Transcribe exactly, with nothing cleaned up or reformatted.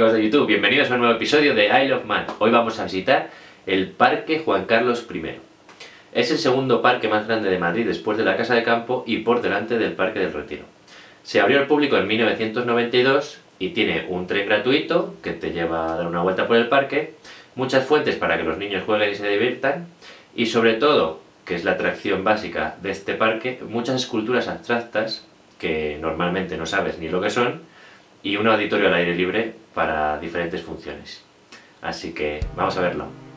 amigos de YouTube, bienvenidos a un nuevo episodio de I Love Mad. Hoy vamos a visitar el Parque Juan Carlos primero. Es el segundo parque más grande de Madrid después de la Casa de Campo y por delante del Parque del Retiro. Se abrió al público en mil novecientos noventa y dos y tiene un tren gratuito que te lleva a dar una vuelta por el parque, muchas fuentes para que los niños jueguen y se diviertan y sobre todo, que es la atracción básica de este parque, muchas esculturas abstractas que normalmente no sabes ni lo que son y un auditorio al aire libre para diferentes funciones. Así que vamos a verlo.